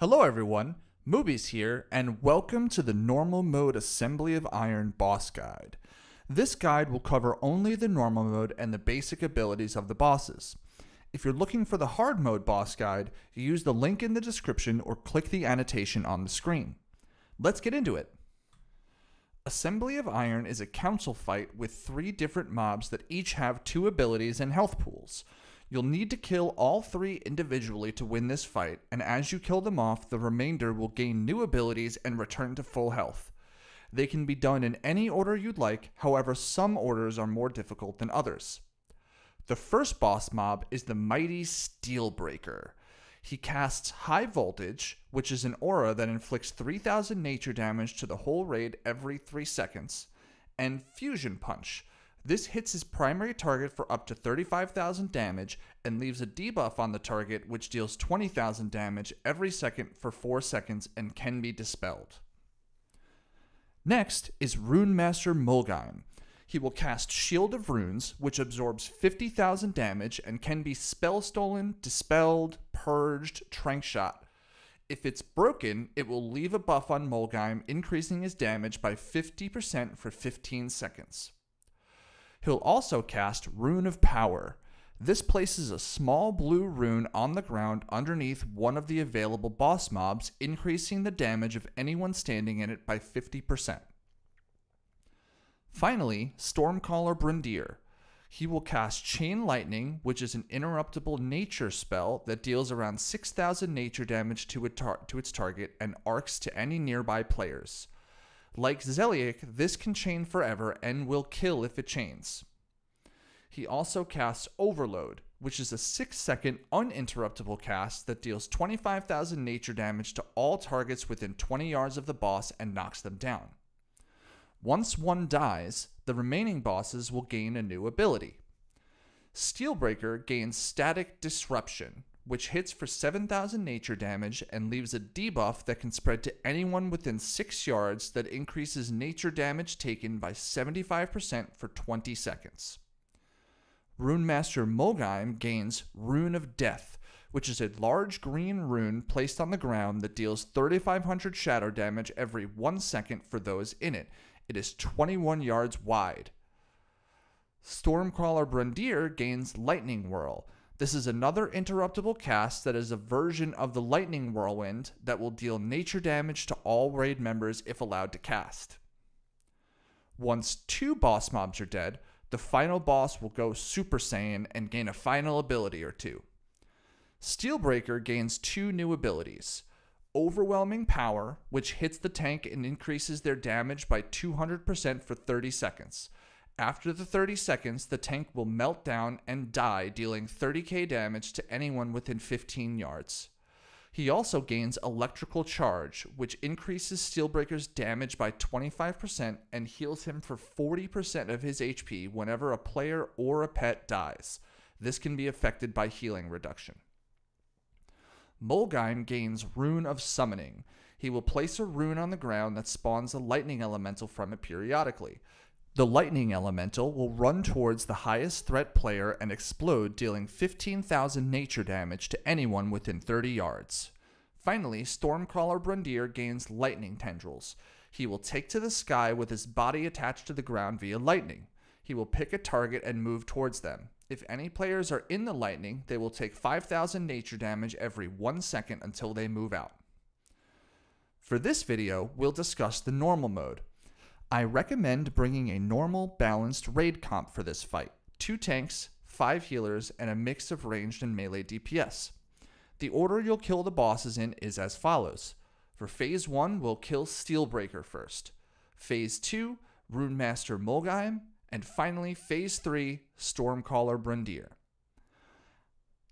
Hello everyone, Moobies here, and welcome to the Normal Mode Assembly of Iron boss guide. This guide will cover only the normal mode and the basic abilities of the bosses. If you're looking for the hard mode boss guide, use the link in the description or click the annotation on the screen. Let's get into it. Assembly of Iron is a council fight with three different mobs that each have two abilities and health pools. You'll need to kill all three individually to win this fight, and as you kill them off, the remainder will gain new abilities and return to full health. They can be done in any order you'd like, however some orders are more difficult than others. The first boss mob is the Mighty Steelbreaker. He casts High Voltage, which is an aura that inflicts 3000 nature damage to the whole raid every 3 seconds, and Fusion Punch. This hits his primary target for up to 35,000 damage and leaves a debuff on the target which deals 20,000 damage every second for 4 seconds and can be dispelled. Next is Runemaster Molgeim. He will cast Shield of Runes, which absorbs 50,000 damage and can be spell stolen, dispelled, purged, trank shot. If it's broken, it will leave a buff on Molgeim, increasing his damage by 50% for 15 seconds. He'll also cast Rune of Power. This places a small blue rune on the ground underneath one of the available boss mobs, increasing the damage of anyone standing in it by 50%. Finally, Stormcaller Brundir. He will cast Chain Lightning, which is an interruptible nature spell that deals around 6,000 nature damage to its target and arcs to any nearby players. Like Zeliak, this can chain forever and will kill if it chains. He also casts Overload, which is a 6-second uninterruptible cast that deals 25,000 nature damage to all targets within 20 yards of the boss and knocks them down. Once one dies, the remaining bosses will gain a new ability. Steelbreaker gains Static Disruption, which hits for 7,000 nature damage and leaves a debuff that can spread to anyone within 6 yards that increases nature damage taken by 75% for 20 seconds. Runemaster Molgeim gains Rune of Death, which is a large green rune placed on the ground that deals 3,500 shadow damage every 1 second for those in it. It is 21 yards wide. Stormcrawler Brundir gains Lightning Whirl. This is another interruptible cast that is a version of the Lightning Whirlwind that will deal nature damage to all raid members if allowed to cast. Once 2 boss mobs are dead, the final boss will go Super Saiyan and gain a final ability or 2. Steelbreaker gains 2 new abilities. Overwhelming Power, which hits the tank and increases their damage by 200% for 30 seconds. After the 30 seconds, the tank will melt down and die, dealing 30,000 damage to anyone within 15 yards. He also gains Electrical Charge, which increases Steelbreaker's damage by 25% and heals him for 40% of his HP whenever a player or a pet dies. This can be affected by healing reduction. Molgeim gains Rune of Summoning. He will place a rune on the ground that spawns a Lightning Elemental from it periodically. The Lightning Elemental will run towards the highest threat player and explode, dealing 15,000 nature damage to anyone within 30 yards. Finally, Stormcrawler Brundir gains Lightning Tendrils. He will take to the sky with his body attached to the ground via lightning. He will pick a target and move towards them. If any players are in the lightning, they will take 5,000 nature damage every 1 second until they move out. For this video, we'll discuss the normal mode. I recommend bringing a normal, balanced raid comp for this fight. 2 tanks, 5 healers, and a mix of ranged and melee DPS. The order you'll kill the bosses in is as follows. For Phase 1, we'll kill Steelbreaker first. Phase 2, Runemaster Molgeim. And finally, Phase 3, Stormcaller Brundir.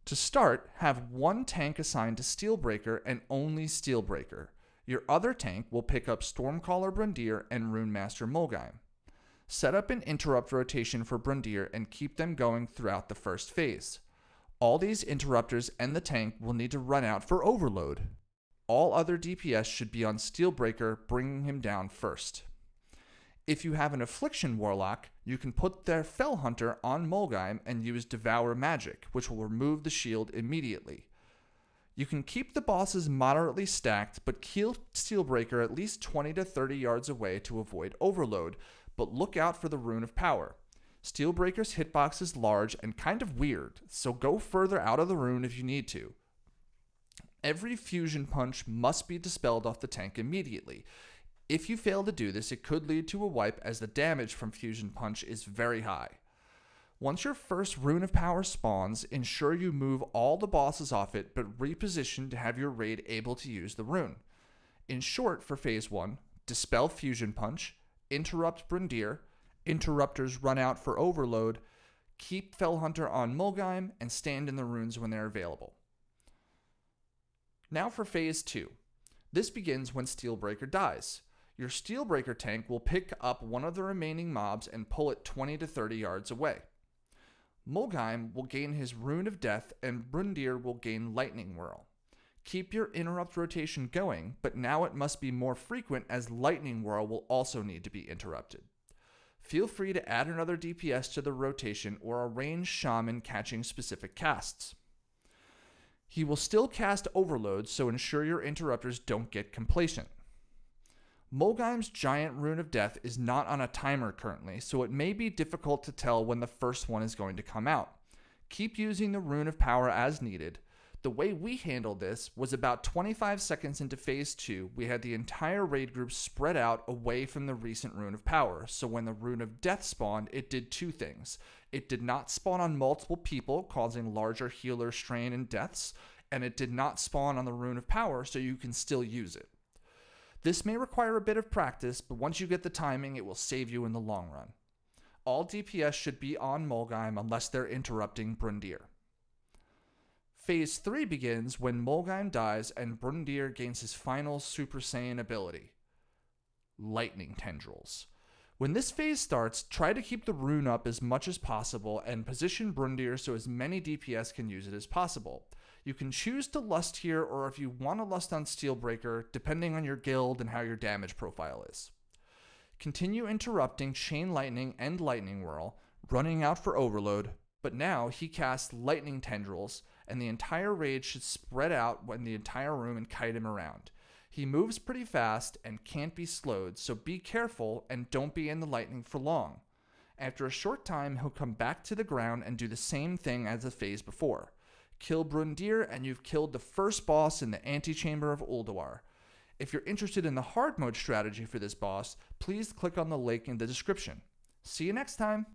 To start, have 1 tank assigned to Steelbreaker and only Steelbreaker. Your other tank will pick up Stormcaller Brundir and Runemaster Molgeim. Set up an interrupt rotation for Brundir and keep them going throughout the first phase. All these interrupters and the tank will need to run out for overload. All other DPS should be on Steelbreaker, bringing him down first. If you have an Affliction Warlock, you can put their Felhunter on Molgeim and use Devour Magic, which will remove the shield immediately. You can keep the bosses moderately stacked, but keep Steelbreaker at least 20 to 30 yards away to avoid overload, but look out for the Rune of Power. Steelbreaker's hitbox is large and kind of weird, so go further out of the rune if you need to. Every Fusion Punch must be dispelled off the tank immediately. If you fail to do this, it could lead to a wipe as the damage from Fusion Punch is very high. Once your first Rune of Power spawns, ensure you move all the bosses off it, but reposition to have your raid able to use the rune. In short, for Phase 1, dispel Fusion Punch, interrupt Brundir, interrupters run out for overload, keep Felhunter on Molgeim, and stand in the runes when they're available. Now for Phase 2. This begins when Steelbreaker dies. Your Steelbreaker tank will pick up one of the remaining mobs and pull it 20 to 30 yards away. Molgeim will gain his Rune of Death, and Brundir will gain Lightning Whirl. Keep your interrupt rotation going, but now it must be more frequent as Lightning Whirl will also need to be interrupted. Feel free to add another DPS to the rotation or arrange Shaman catching specific casts. He will still cast Overload, so ensure your interrupters don't get complacent. Molgeim's giant Rune of Death is not on a timer currently, so it may be difficult to tell when the first one is going to come out. Keep using the Rune of Power as needed. The way we handled this was about 25 seconds into Phase 2, we had the entire raid group spread out away from the recent Rune of Power, so when the Rune of Death spawned, it did two things. It did not spawn on multiple people, causing larger healer strain and deaths, and it did not spawn on the Rune of Power, so you can still use it. This may require a bit of practice, but once you get the timing, it will save you in the long run. All DPS should be on Molgeim unless they're interrupting Brundir. Phase 3 begins when Molgeim dies and Brundir gains his final Super Saiyan ability, Lightning Tendrils. When this phase starts, try to keep the rune up as much as possible and position Brundir so as many DPS can use it as possible. You can choose to Lust here, or if you want to Lust on Steelbreaker, depending on your guild and how your damage profile is. Continue interrupting Chain Lightning and Lightning Whirl, running out for Overload, but now he casts Lightning Tendrils, and the entire raid should spread out in the entire room and kite him around. He moves pretty fast and can't be slowed, so be careful and don't be in the lightning for long. After a short time, he'll come back to the ground and do the same thing as the phase before. Kill Brundir and you've killed the first boss in the antechamber of Ulduar. If you're interested in the hard mode strategy for this boss, please click on the link in the description. See you next time!